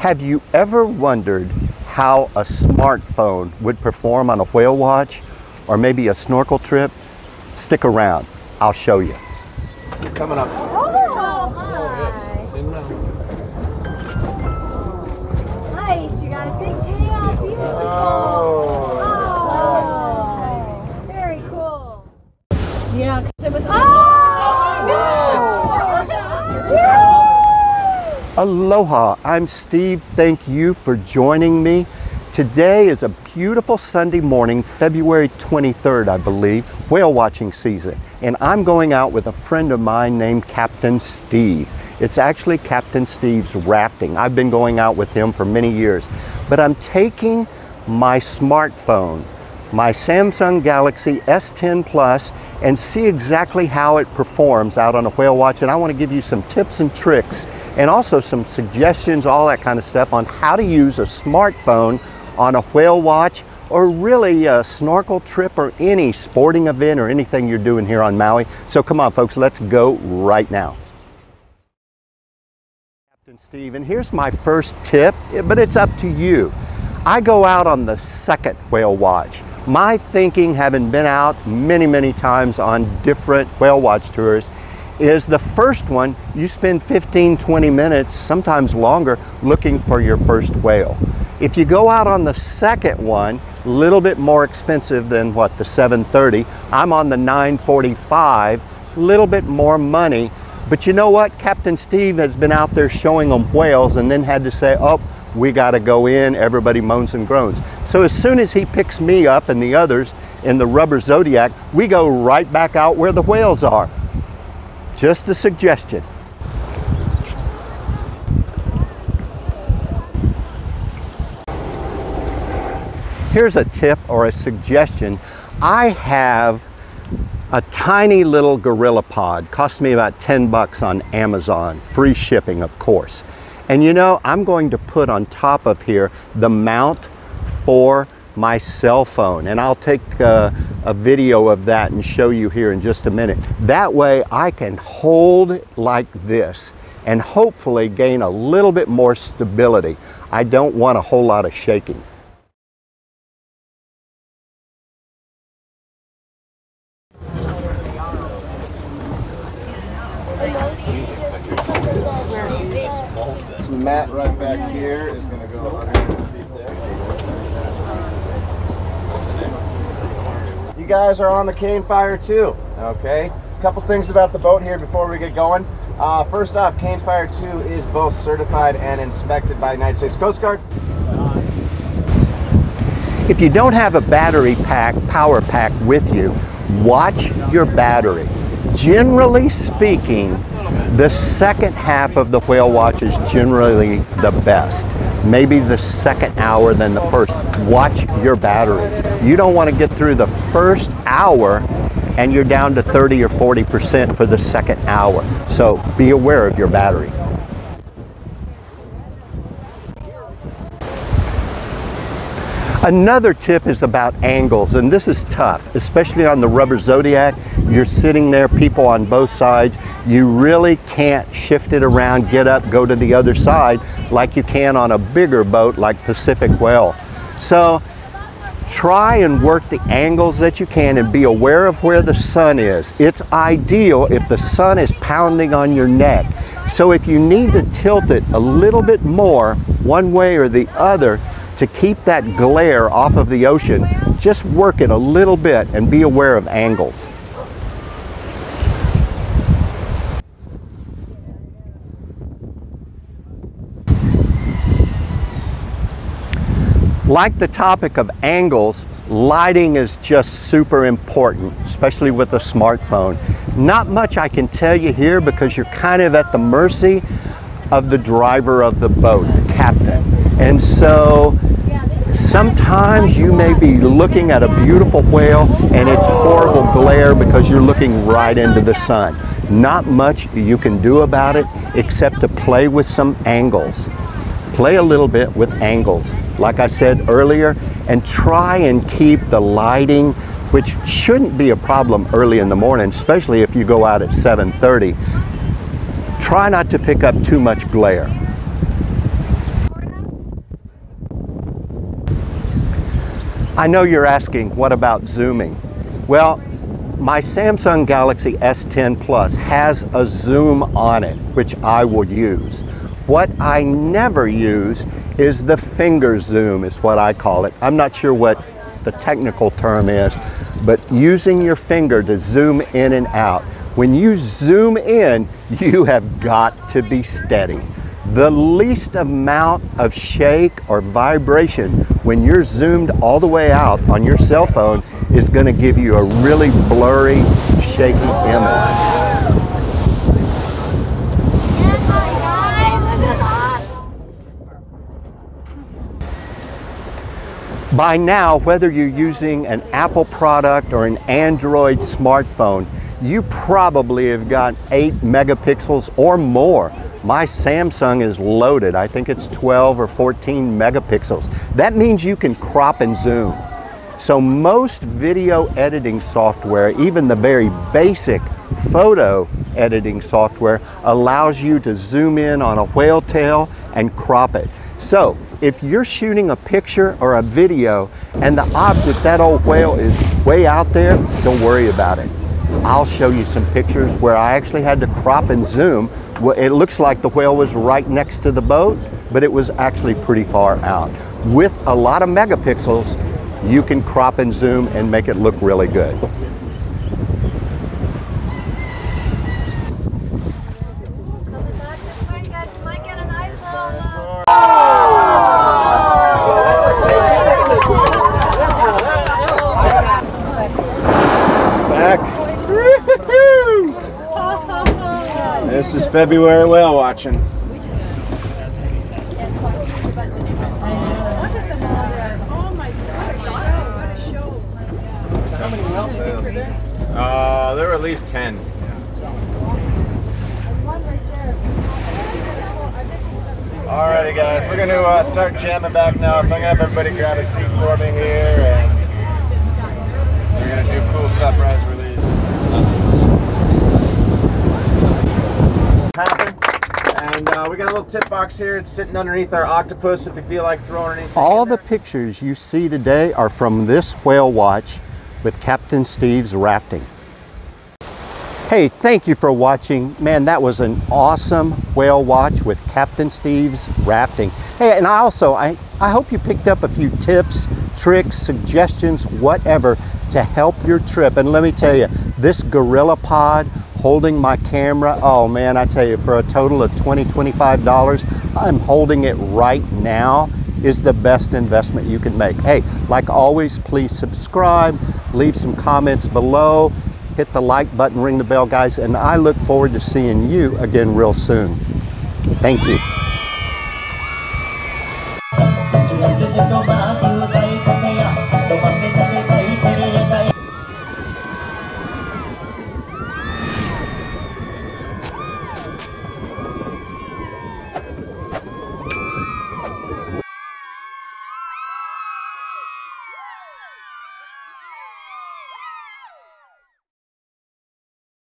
Have you ever wondered how a smartphone would perform on a whale watch or maybe a snorkel trip? Stick around, I'll show you. Coming up. Oh, hi. Nice, you got a big tail, beautiful. Oh, very cool. Yeah, because it was, Aloha, I'm Steve. Thank you for joining me. Today is a beautiful Sunday morning, February 23rd, I believe, whale watching season. And I'm going out with a friend of mine named Captain Steve. It's actually Captain Steve's Rafting. I've been going out with him for many years. But I'm taking my smartphone, my Samsung Galaxy S10 Plus, and see exactly how it performs out on a whale watch. And I want to give you some tips and tricks and also some suggestions, all that kind of stuff, on how to use a smartphone on a whale watch or really a snorkel trip or any sporting event or anything you're doing here on Maui. So come on folks, let's go right now. Captain Steve, and here's my first tip, but it's up to you. I go out on the second whale watch. My thinking, having been out many times on different whale watch tours, is the first one, you spend 15, 20 minutes, sometimes longer, looking for your first whale. If you go out on the second one, a little bit more expensive than what, the 730, I'm on the 945, a little bit more money, but you know what? Captain Steve has been out there showing them whales and then had to say, oh, we gotta go in, everybody moans and groans. So as soon as he picks me up and the others in the rubber Zodiac, we go right back out where the whales are. Just a suggestion. Here's a tip or a suggestion. I have a tiny little gorilla pod. Cost me about 10 bucks on Amazon. Free shipping, of course. And you know, I'm going to put on top of here the mount for my cell phone. And I'll take a video of that and show you here in just a minute. That way I can hold it like this and hopefully gain a little bit more stability. I don't want a whole lot of shaking. Mat right back here is going to go 100 feet there. You guys are on the Cane Fire 2, okay? A couple things about the boat here before we get going. First off, Cane Fire 2 is both certified and inspected by the United States Coast Guard. If you don't have a battery pack, power pack with you, watch your battery. Generally speaking, the second half of the whale watch is generally the best. Maybe the second hour than the first. Watch your battery. You don't want to get through the first hour and you're down to 30 or 40% for the second hour. So be aware of your battery. Another tip is about angles, and this is tough, especially on the rubber Zodiac. You're sitting there, people on both sides. You really can't shift it around, get up, go to the other side like you can on a bigger boat like Pacific Whale. So try and work the angles that you can and be aware of where the sun is. It's ideal if the sun is pounding on your neck. So if you need to tilt it a little bit more one way or the other, to keep that glare off of the ocean, just work it a little bit and be aware of angles. Like the topic of angles, lighting is just super important, especially with a smartphone. Not much I can tell you here because you're kind of at the mercy of the driver of the boat, the captain. And so sometimes you may be looking at a beautiful whale and it's horrible glare because you're looking right into the sun. Not much you can do about it except to play with some angles. Play a little bit with angles, like I said earlier, and try and keep the lighting, which shouldn't be a problem early in the morning, especially if you go out at 7:30. Try not to pick up too much glare. I know you're asking, what about zooming? Well, my Samsung Galaxy S10 Plus has a zoom on it, which I will use. What I never use is the finger zoom, is what I call it. I'm not sure what the technical term is, but using your finger to zoom in and out. When you zoom in, you have got to be steady. The least amount of shake or vibration when you're zoomed all the way out on your cell phone is going to give you a really blurry, shaky image. By now, whether you're using an Apple product or an Android smartphone, you probably have got 8 megapixels or more. My Samsung is loaded. I think it's 12 or 14 megapixels. That means you can crop and zoom. So most video editing software, even the very basic photo editing software, allows you to zoom in on a whale tail and crop it. So if you're shooting a picture or a video and the object, that old whale, is way out there, don't worry about it. I'll show you some pictures where I actually had to crop and zoom. It looks like the whale was right next to the boat, but it was actually pretty far out. With a lot of megapixels, you can crop and zoom and make it look really good. This is February whale watching. There were at least 10. Alrighty guys, we're going to start jamming back now, so I'm going to have everybody grab a seat for me here, and we're going to do cool stuff right as we leave. Happen. And we got a little tip box here. It's sitting underneath our octopus if you feel like throwing anything. All the pictures you see today are from this whale watch with Captain Steve's Rafting. Hey, thank you for watching. Man, that was an awesome whale watch with Captain Steve's Rafting. Hey, and I hope you picked up a few tips, tricks, suggestions, whatever, to help your trip. And let me tell you, this gorilla pod holding my camera, oh man, I tell you, for a total of $20, $25, I'm holding it right now, is the best investment you can make. Hey, like always, please subscribe, leave some comments below, hit the like button, ring the bell, guys, and I look forward to seeing you again real soon. Thank you.